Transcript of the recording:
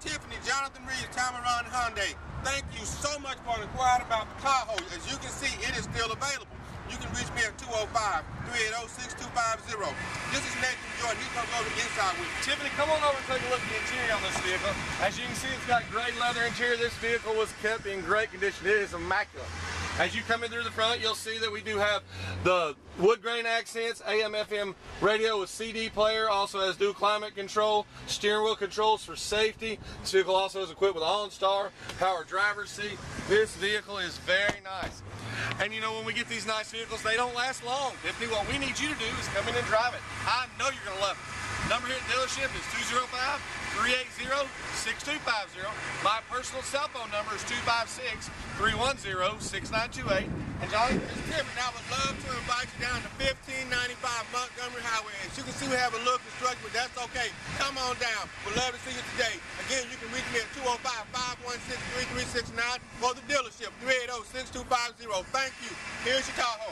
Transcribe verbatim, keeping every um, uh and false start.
Tippin, Jonathan Reeves, Tameron Hyundai. Thank you so much for inquiring about the Tahoe. As you can see, it is still available. You can reach me at two oh five, three eight oh, six two five zero. This is Nathan Jordan. He's going to go to the inside with you. Tiffany, come on over and take a look at the interior on this vehicle. As you can see, it's got great leather interior. This vehicle was kept in great condition. It is immaculate. As you come in through the front, you'll see that we do have the wood grain accents, A M F M radio with C D player, also has dual climate control, steering wheel controls for safety. This vehicle also is equipped with OnStar, power driver's seat. This vehicle is very nice. And you know, when we get these nice vehicles, they don't last long. Tiffany, what we need you to do is come in and drive it. I know you're going to love it. Number here at the dealership is two oh five, three eight oh, six two five zero. My personal cell phone number is two five six, three one zero, six nine two eight. And Jonathan Tippin, I would love to invite you down to fifteen ninety-five Montgomery Highway. As you can see, we have a little construction, but that's okay. Come on down. We'd love to see you today. Again, you can reach me at two oh five, five one six, three three six nine or the dealership, three eight oh, six two five zero. Thank you. Here's your Tahoe.